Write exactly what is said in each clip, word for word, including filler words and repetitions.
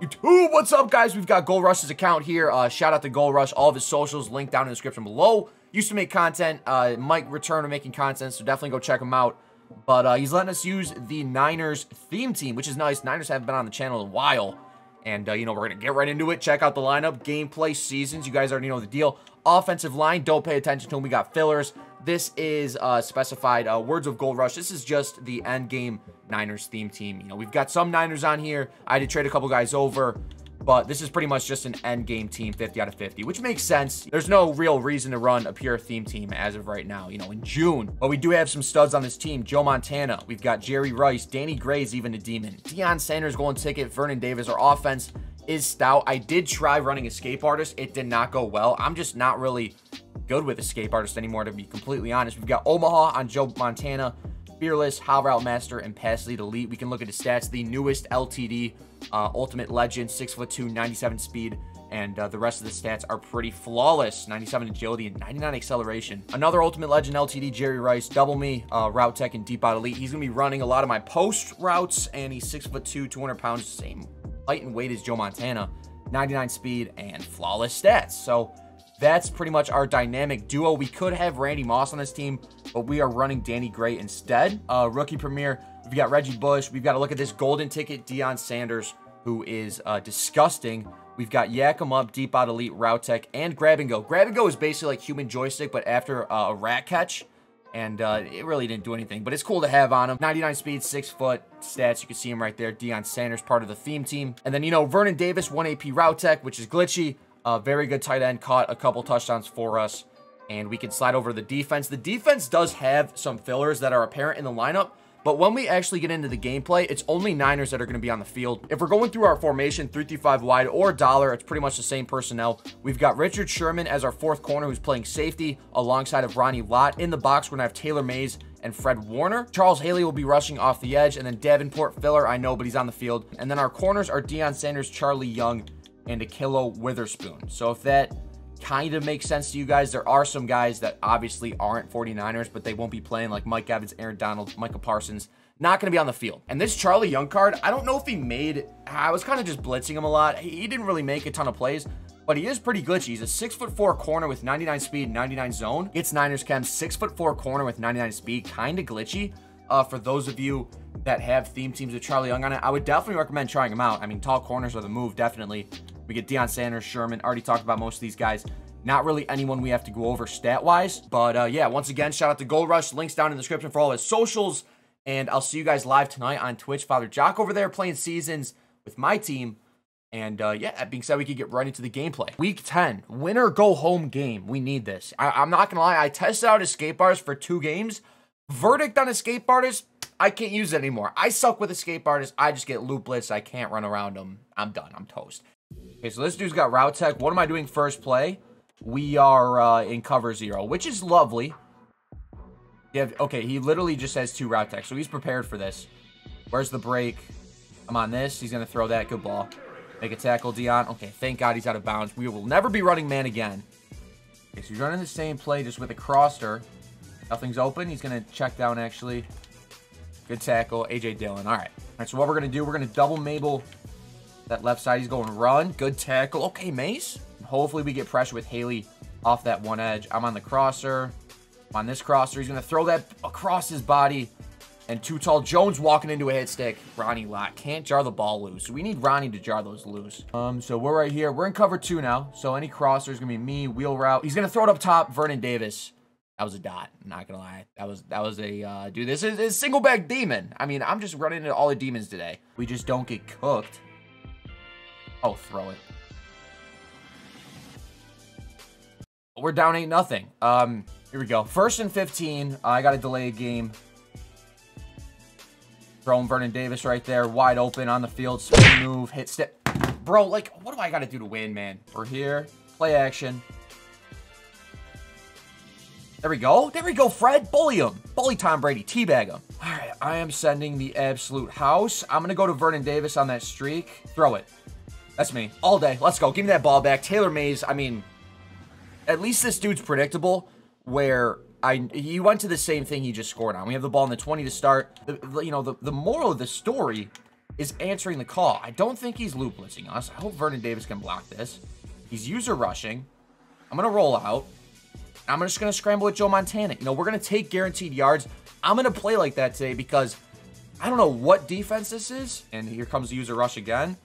YouTube, what's up, guys? We've got Gold Rush's account here. Uh, shout out to Gold Rush. All of his socials linked down in the description below. Used to make content. Uh, Mike returned to making content, so definitely go check him out. But uh, he's letting us use the Niners theme team, which is nice. Niners haven't been on the channel in a while. And, uh, you know, we're going to get right into it. Check out the lineup, gameplay, seasons. You guys already know the deal. Offensive line, don't pay attention to them. We got fillers. This is uh, specified uh, Words of Gold Rush. This is just the end game Niners theme team. You know, we've got some Niners on here. I did trade a couple guys over, but this is pretty much just an end game team, fifty out of fifty, which makes sense. There's no real reason to run a pure theme team as of right now, you know, in June. But we do have some studs on this team. Joe Montana, we've got Jerry Rice, Danny Gray is even a demon. Deion Sanders, golden ticket, Vernon Davis. Our offense is stout. I did try running escape artist. It did not go well. I'm just not really good with escape artist anymore, to be completely honest. We've got Omaha on Joe Montana, fearless, high route master, and pass lead elite. We can look at his stats. The newest L T D, uh, ultimate legend, six foot two, ninety-seven speed, and uh, the rest of the stats are pretty flawless. ninety-seven agility and ninety-nine acceleration. Another ultimate legend L T D, Jerry Rice, double me, uh, route tech, and deep out elite. He's gonna be running a lot of my post routes, and he's six foot two, two hundred pounds, same height and weight as Joe Montana, ninety-nine speed, and flawless stats. So that's pretty much our dynamic duo. We could have Randy Moss on this team, but we are running Danny Gray instead. Uh, rookie premiere, we've got Reggie Bush. We've got to look at this golden ticket, Deion Sanders, who is uh, disgusting. We've got Yak 'em Up, Deep Out Elite, Route Tech, and Grab and Go. Grab and Go is basically like human joystick, but after uh, a rat catch, and uh, it really didn't do anything, but it's cool to have on him. ninety-nine speed, six foot stats. You can see him right there. Deion Sanders, part of the theme team. And then, you know, Vernon Davis, one A P Route Tech, which is glitchy. Uh, very good tight end, caught a couple touchdowns for us, and we can slide over the defense. The defense does have some fillers that are apparent in the lineup, but when we actually get into the gameplay, it's only Niners that are going to be on the field. If we're going through our formation, three three five wide or dollar, it's pretty much the same personnel. We've got Richard Sherman as our fourth corner, who's playing safety alongside of Ronnie Lott. In the box, we're going to have Taylor Mays and Fred Warner. Charles Haley will be rushing off the edge, and then Davenport, filler, I know, but he's on the field. And then our corners are Deion Sanders, Charlie Young, and Akilo Witherspoon. So if that kind of makes sense to you guys, there are some guys that obviously aren't 49ers, but they won't be playing, like Mike Evans, Aaron Donald, Micah Parsons, not going to be on the field. And this Charlie Young card, I don't know if he made, I was kind of just blitzing him a lot. He didn't really make a ton of plays, but he is pretty glitchy. He's a six foot four corner with ninety-nine speed, ninety-nine zone. It's Niners Chem, six foot four corner with ninety-nine speed, kind of glitchy. Uh, for those of you that have theme teams with Charlie Young on it, I would definitely recommend trying him out. I mean, tall corners are the move, definitely. We get Deion Sanders, Sherman. Already talked about most of these guys. Not really anyone we have to go over stat-wise. But, uh, yeah, once again, shout out to Gold Rush. Links down in the description for all his socials. And I'll see you guys live tonight on Twitch. Father Jock over there playing seasons with my team. And, uh, yeah, that being said, we could get right into the gameplay. Week ten, win or go home game. We need this. I I'm not going to lie. I tested out escape artists for two games. Verdict on escape artists, I can't use it anymore. I suck with escape artists. I just get loop blitzed. I can't run around them. I'm done. I'm toast. Okay, so this dude's got route tech. What am I doing first play? We are uh, in cover zero, which is lovely. Yeah, okay, he literally just has two route tech, so he's prepared for this. Where's the break? I'm on this. He's going to throw that. Good ball. Make a tackle, Deion. Okay, thank God he's out of bounds. We will never be running man again. Okay, so he's running the same play just with a crosser. Nothing's open. He's going to check down, actually. Good tackle, A J Dillon. All right. All right, so what we're going to do, we're going to double Mabel. That left side, he's going run. Good tackle. Okay, Mace. Hopefully we get pressure with Haley off that one edge. I'm on the crosser. I'm on this crosser. He's going to throw that across his body. And too tall. Jones walking into a hit stick. Ronnie Lott can't jar the ball loose. We need Ronnie to jar those loose. Um, so we're right here. We're in cover two now. So any crosser is going to be me. Wheel route. He's going to throw it up top. Vernon Davis. That was a dot. I'm not going to lie. That was that was a, uh, dude, this is a single back demon. I mean, I'm just running into all the demons today. We just don't get cooked. Oh, throw it. We're down eight nothing. Um, here we go. First and fifteen. Uh, I got to delay a game. Throwing Vernon Davis right there, wide open on the field. Spin move, hit step. Bro, like, what do I got to do to win, man? We're here. Play action. There we go. There we go, Fred. Bully him. Bully Tom Brady. Teabag him. All right, I am sending the absolute house. I'm gonna go to Vernon Davis on that streak. Throw it. That's me. All day. Let's go. Give me that ball back. Taylor Mays, I mean, at least this dude's predictable where I he went to the same thing he just scored on. We have the ball in the twenty to start. The, you know, the, the moral of the story is answering the call. I don't think he's loop blitzing us. I hope Vernon Davis can block this. He's user rushing. I'm going to roll out. I'm just going to scramble with Joe Montana. You know, we're going to take guaranteed yards. I'm going to play like that today because I don't know what defense this is. And here comes the user rush again.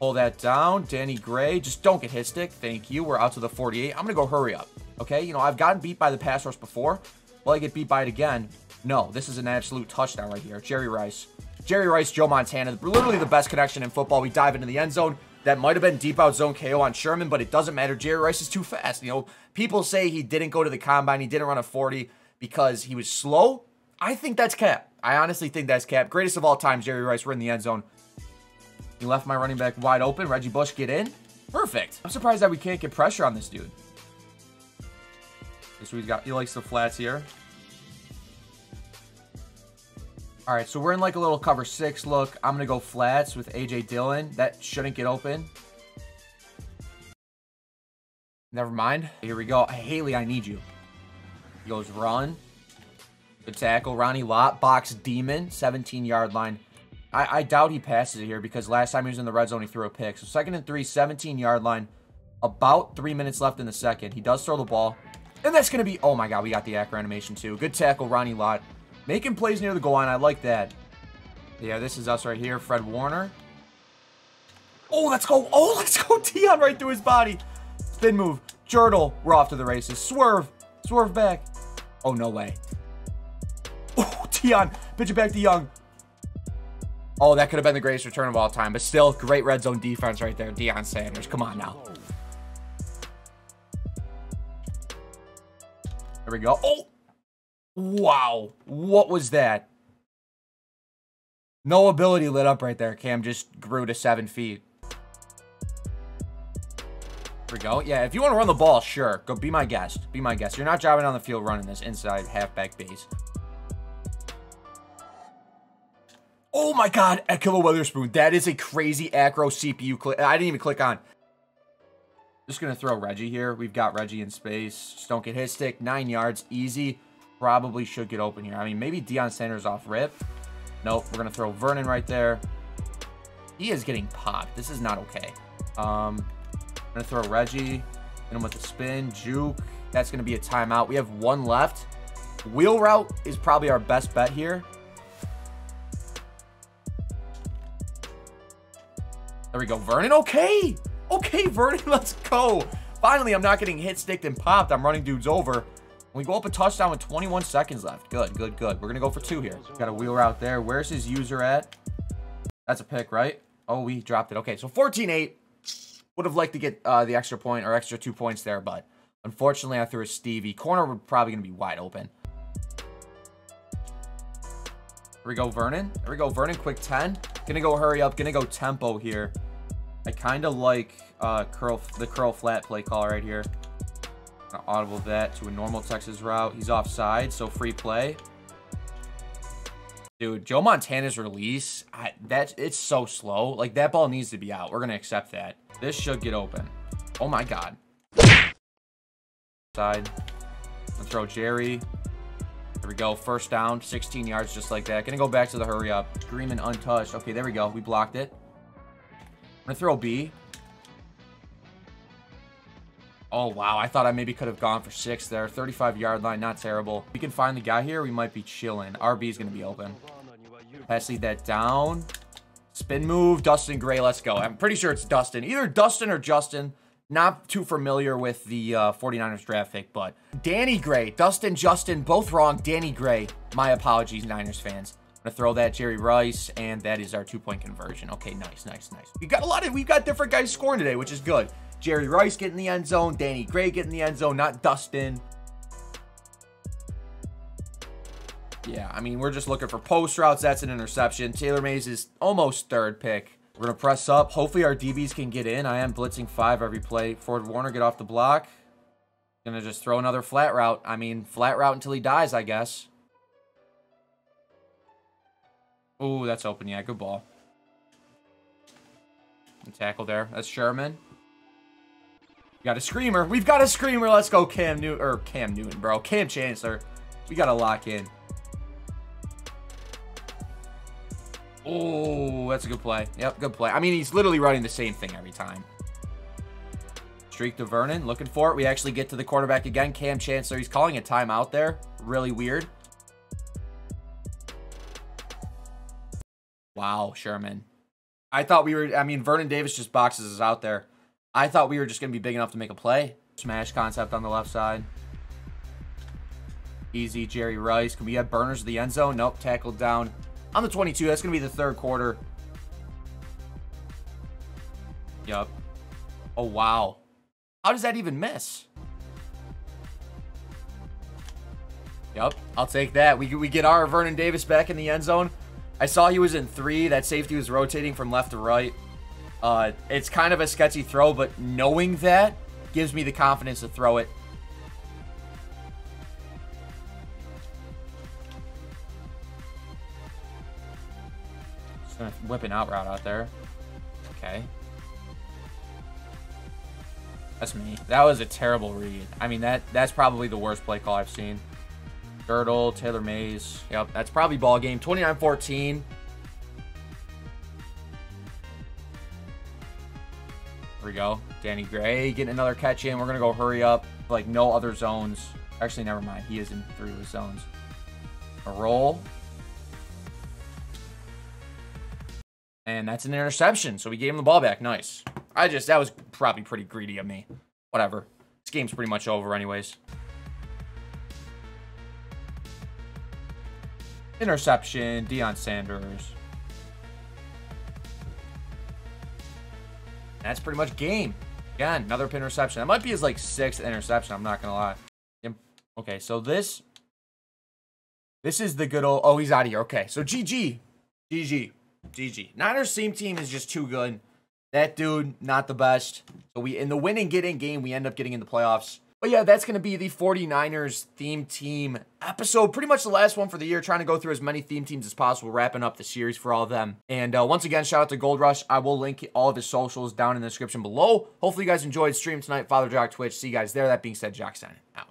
Pull that down. Danny Gray. Just don't get hit stick. Thank you. We're out to the forty-eight. I'm going to go hurry up. Okay? You know, I've gotten beat by the pass rush before. Will I get beat by it again? No. This is an absolute touchdown right here. Jerry Rice. Jerry Rice, Joe Montana. Literally the best connection in football. We dive into the end zone. That might have been deep out zone K O on Sherman, but it doesn't matter. Jerry Rice is too fast. You know, people say he didn't go to the combine. He didn't run a forty because he was slow. I think that's cap. I honestly think that's cap. Greatest of all time, Jerry Rice. We're in the end zone. He left my running back wide open. Reggie Bush, get in. Perfect. I'm surprised that we can't get pressure on this dude. This we've got, he likes the flats here. All right, so we're in like a little cover six look. I'm going to go flats with A J Dillon. That shouldn't get open. Never mind. Here we go. Haley, I need you. He goes run. Good tackle. Ronnie Lott, box demon, seventeen-yard line. I, I doubt he passes it here because last time he was in the red zone, he threw a pick. So second and three, seventeen-yard line. About three minutes left in the second. He does throw the ball. And that's going to be... Oh, my God. We got the Acker animation, too. Good tackle, Ronnie Lott. Making plays near the goal line. I like that. Yeah, this is us right here. Fred Warner. Oh, let's go. Oh, let's go. Deion right through his body. Spin move. Jurtle. We're off to the races. Swerve. Swerve back. Oh, no way. Oh, Deion. Pitch it back to Young. Oh, that could have been the greatest return of all time. But still, great red zone defense right there. Deion Sanders. Come on now. There we go. Oh. Wow, what was that? No ability lit up right there. Kam just grew to seven feet. Here we go. Yeah, if you want to run the ball, sure. Go be my guest. Be my guest. You're not driving on the field running this inside halfback base. Oh my God, Akilo Witherspoon. That is a crazy acro C P U click. I didn't even click on. Just going to throw Reggie here. We've got Reggie in space. Just don't get hit stick. Nine yards. Easy. Probably should get open here. I mean, maybe Deion Sanders off rip. Nope, we're going to throw Vernon right there. He is getting popped. This is not okay. Um, I'm going to throw Reggie. Hit him with a spin. Juke. That's going to be a timeout. We have one left. Wheel route is probably our best bet here. There we go. Vernon, okay. Okay, Vernon, let's go. Finally, I'm not getting hit, sticked, and popped. I'm running dudes over. We go up a touchdown with twenty-one seconds left. Good, good, good. We're going to go for two here. Got a wheeler out there. Where's his user at? That's a pick, right? Oh, we dropped it. Okay, so fourteen eight. Would have liked to get uh, the extra point or extra two points there, but unfortunately, I threw a Stevie. Corner were probably going to be wide open. Here we go, Vernon. Here we go, Vernon. Quick ten. Going to go hurry up. Going to go tempo here. I kind of like uh, curl the curl flat play call right here. Gonna audible that to a normal Texas route. He's offside, so free play. Dude, Joe Montana's release, I, that's, it's so slow. Like, that ball needs to be out. We're going to accept that. This should get open. Oh, my God. Side. Let's throw Jerry. There we go. First down, sixteen yards, just like that. Going to go back to the hurry up. Green and untouched. Okay, there we go. We blocked it. I'm going to throw B. Oh, wow. I thought I maybe could have gone for six there. thirty-five-yard line. Not terrible. We can find the guy here. We might be chilling. R B's going to be open. Pass lead that down. Spin move. Dustin Gray. Let's go. I'm pretty sure it's Dustin. Either Dustin or Justin. Not too familiar with the uh, forty-niners draft pick, but Danny Gray. Dustin, Justin. Both wrong. Danny Gray. My apologies, Niners fans. I'm going to throw that Jerry Rice, and that is our two-point conversion. Okay, nice, nice, nice. We got a lot of, we've got different guys scoring today, which is good. Jerry Rice getting the end zone. Danny Gray getting the end zone, not Dustin. Yeah, I mean, we're just looking for post routes. That's an interception. Taylor Mays is almost third pick. We're going to press up. Hopefully, our D Bs can get in. I am blitzing five every play. Ford Warner, get off the block. Going to just throw another flat route. I mean, flat route until he dies, I guess. Oh, that's open. Yeah, good ball. Good tackle there. That's Sherman. We got a screamer. We've got a screamer. Let's go, Kam Newton. Or Kam Newton, bro. Kam Chancellor. We got to lock in. Oh, that's a good play. Yep, good play. I mean, he's literally running the same thing every time. Streak to Vernon, looking for it. We actually get to the quarterback again. Kam Chancellor, he's calling a timeout there. Really weird. Wow, Sherman. I thought we were, I mean, Vernon Davis just boxes us out there. I thought we were just going to be big enough to make a play. Smash concept on the left side. Easy, Jerry Rice. Can we have burners to the end zone? Nope, tackled down on the twenty-two. That's going to be the third quarter. Yup. Oh, wow. How does that even miss? Yup, I'll take that. We, we get our Vernon Davis back in the end zone. I saw he was in three. That safety was rotating from left to right. Uh, it's kind of a sketchy throw, but knowing that gives me the confidence to throw it. Just gonna whip an out route out there. Okay. That's me. That was a terrible read. I mean, that that's probably the worst play call I've seen. Girdle, Taylor Mays. Yep, that's probably ball game. twenty-nine fourteen. Here we go. Danny Gray getting another catch in. We're going to go hurry up. Like, no other zones. Actually, never mind. He is in three of his zones. A roll. And that's an interception. So we gave him the ball back. Nice. I just, that was probably pretty greedy of me. Whatever. This game's pretty much over anyways. Interception, Deion Sanders. That's pretty much game. Again, another interception. That might be his, like, sixth interception. I'm not going to lie. Yep. Okay, so this... This is the good old... Oh, he's out of here. Okay, so G G. G G. G G. Niners team team is just too good. That dude, not the best. So we, in the win and get in game, we end up getting in the playoffs. But yeah, that's going to be the forty-niners theme team episode. Pretty much the last one for the year. Trying to go through as many theme teams as possible. Wrapping up the series for all of them. And uh, once again, shout out to Gold Rush. I will link all of his socials down in the description below. Hopefully you guys enjoyed stream tonight. Father Jock Twitch. See you guys there. That being said, Jock signing out.